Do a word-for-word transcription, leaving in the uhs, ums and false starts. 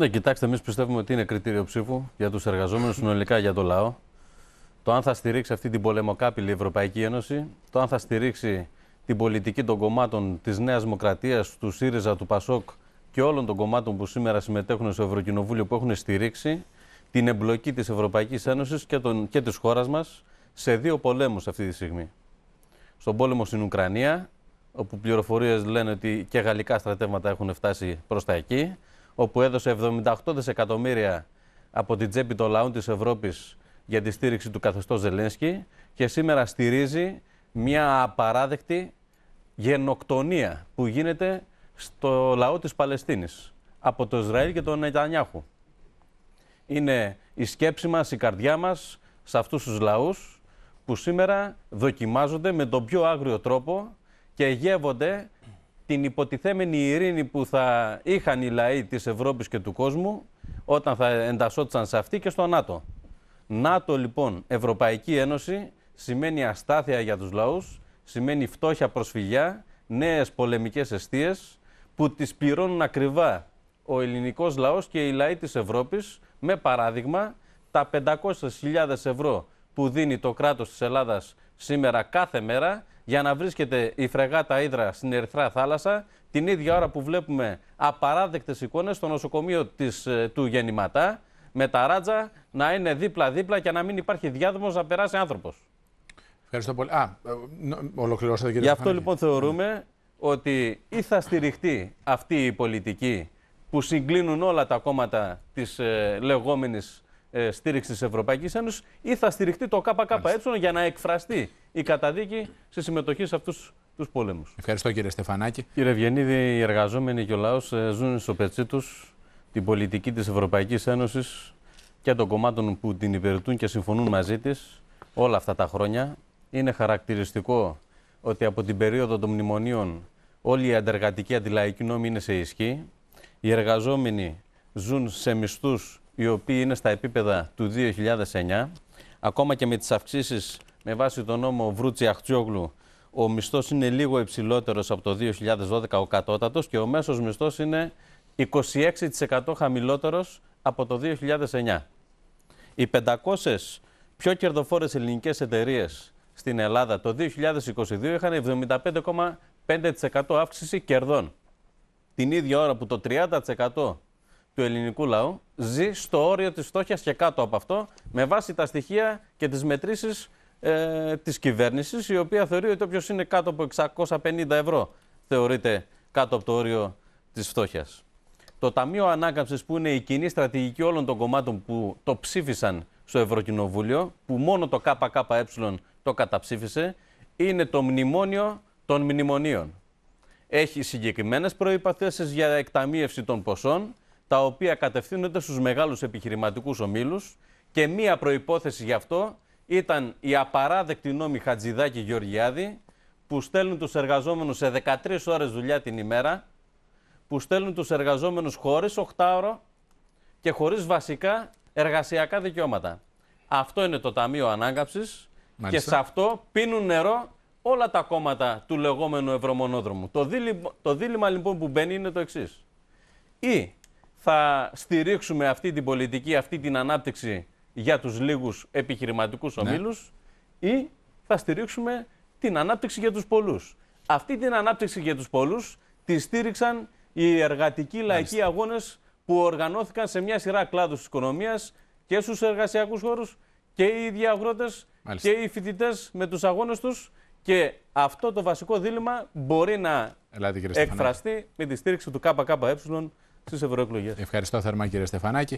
Ναι, κοιτάξτε, εμείς πιστεύουμε ότι είναι κριτήριο ψήφου για τους εργαζόμενους, συνολικά για το λαό. Το αν θα στηρίξει αυτή την πολεμοκάπηλη Ευρωπαϊκή Ένωση, το αν θα στηρίξει την πολιτική των κομμάτων της Νέας Δημοκρατίας, του ΣΥΡΙΖΑ, του ΠΑΣΟΚ και όλων των κομμάτων που σήμερα συμμετέχουν στο Ευρωκοινοβούλιο, που έχουν στηρίξει την εμπλοκή της Ευρωπαϊκής Ένωσης και, των, και της χώρας μας σε δύο πολέμους αυτή τη στιγμή. Στον πόλεμο στην Ουκρανία, όπου πληροφορίες λένε ότι και γαλλικά στρατεύματα έχουν φτάσει προς τα εκεί, όπου έδωσε εβδομήντα οκτώ δισεκατομμύρια από την τσέπη των λαών της Ευρώπης για τη στήριξη του καθεστώς Ζελένσκι, και σήμερα στηρίζει μια απαράδεκτη γενοκτονία που γίνεται στο λαό της Παλαιστίνης από το Ισραήλ και τον Νετανιάχου. Είναι η σκέψη μας, η καρδιά μας σε αυτούς τους λαούς που σήμερα δοκιμάζονται με τον πιο άγριο τρόπο και γεύονται την υποτιθέμενη ειρήνη που θα είχαν οι λαοί της Ευρώπης και του κόσμου όταν θα εντασσόντουσαν σε αυτή και στο ΝΑΤΟ. ΝΑΤΟ λοιπόν, Ευρωπαϊκή Ένωση, σημαίνει αστάθεια για τους λαούς, σημαίνει φτώχεια, προσφυγιά, νέες πολεμικές αιστείες που τις πληρώνουν ακριβά ο ελληνικός λαός και οι λαοί της Ευρώπης, με παράδειγμα τα πεντακόσιες χιλιάδες ευρώ που δίνει το κράτος της Ελλάδας σήμερα κάθε μέρα για να βρίσκεται η φρεγάτα Ύδρα στην Ερυθρά Θάλασσα, την ίδια ώρα που βλέπουμε απαράδεκτες εικόνες στο νοσοκομείο της, του Γεννηματά, με τα ράτζα να είναι δίπλα-δίπλα και να μην υπάρχει διάδρομος να περάσει άνθρωπος. Ευχαριστώ πολύ. Α, ολοκληρώσατε, κύριε Στεφανάκη. Γι' αυτό λοιπόν θεωρούμε ότι ή θα στηριχτεί αυτή η πολιτική που συγκλίνουν όλα τα κόμματα της ε, λεγόμενης ε, στήριξης της Ευρωπαϊκής Ένωσης, ή θα στηριχτεί το ΚΚΕ για να εκφραστεί η καταδίκη στη συμμετοχή σε αυτούς τους πόλεμους. Ευχαριστώ, κύριε Στεφανάκη. Κύριε Βιενίδη, οι εργαζόμενοι και ο λαός ζουν στο πετσί τους την πολιτική της Ευρωπαϊκής Ένωσης και των κομμάτων που την υπηρετούν και συμφωνούν μαζί της όλα αυτά τα χρόνια. Είναι χαρακτηριστικό ότι από την περίοδο των μνημονίων όλη η αντεργατική αντιλαϊκή νόμη είναι σε ισχύ. Οι εργαζόμενοι ζουν σε μισθούς οι οποίοι είναι στα επίπεδα του δύο χιλιάδες εννιά. Ακόμα και με τις αυξήσεις με βάση τον νόμο Βρούτσιαχτζιόγλου, ο μισθός είναι λίγο υψηλότερος από το δύο χιλιάδες δώδεκα, ο κατώτατος, και ο μέσος μισθός είναι είκοσι έξι τοις εκατό χαμηλότερος από το δύο χιλιάδες εννιά. Οι πεντακόσιες πιο κερδοφόρες ελληνικές εταιρείες στην Ελλάδα το δύο χιλιάδες είκοσι δύο είχαν εβδομήντα πέντε κόμμα πέντε τοις εκατό αύξηση κερδών. Την ίδια ώρα που το τριάντα τοις εκατό του ελληνικού λαού ζει στο όριο της φτώχειας και κάτω από αυτό, με βάση τα στοιχεία και τις μετρήσεις ε, της κυβέρνησης, η οποία θεωρεί ότι όποιος είναι κάτω από εξακόσια πενήντα ευρώ θεωρείται κάτω από το όριο της φτώχειας. Το Ταμείο Ανάκαμψης, που είναι η κοινή στρατηγική όλων των κομμάτων που το ψήφισαν στο Ευρωκοινοβούλιο, που μόνο το ΚΚΕ το καταψήφισε, είναι το μνημόνιο των μνημονίων. Έχει συγκεκριμένες προϋποθέσεις για εκταμείευση των ποσών, τα οποία κατευθύνονται στους μεγάλους επιχειρηματικούς ομίλους, και μία προϋπόθεση γι' αυτό ήταν οι απαράδεκτοι νόμοι Χατζηδάκη και Γεωργιάδη, που στέλνουν τους εργαζόμενους σε δεκατρείς ώρες δουλειά την ημέρα, που στέλνουν τους εργαζόμενους χωρίς οκτάωρο και χωρίς βασικά εργασιακά δικαιώματα. Αυτό είναι το Ταμείο Ανάκαμψης, και σε αυτό πίνουν νερό όλα τα κόμματα του λεγόμενου ευρωμονόδρομου. Το δίλημα, το δίλημα λοιπόν που μπαίνει είναι το εξής. Ή θα στηρίξουμε αυτή την πολιτική, αυτή την ανάπτυξη για τους λίγους επιχειρηματικούς ομίλους, ναι, ή θα στηρίξουμε την ανάπτυξη για τους πολλούς. Αυτή την ανάπτυξη για τους πολλούς τη στήριξαν οι εργατικοί λαϊκοί αγώνες που οργανώθηκαν σε μια σειρά κλάδους της οικονομίας και στους εργασιακούς χώρους, και οι ίδιοι αγρότες, μάλιστα, και οι φοιτητές με τους αγώνες τους. Και αυτό το βασικό δίλημα μπορεί να Ελάτε, εκφραστεί με τη στήριξη του ΚΚΕ στις ευρωεκλογές. Ευχαριστώ θερμά, κύριε Στεφανάκη.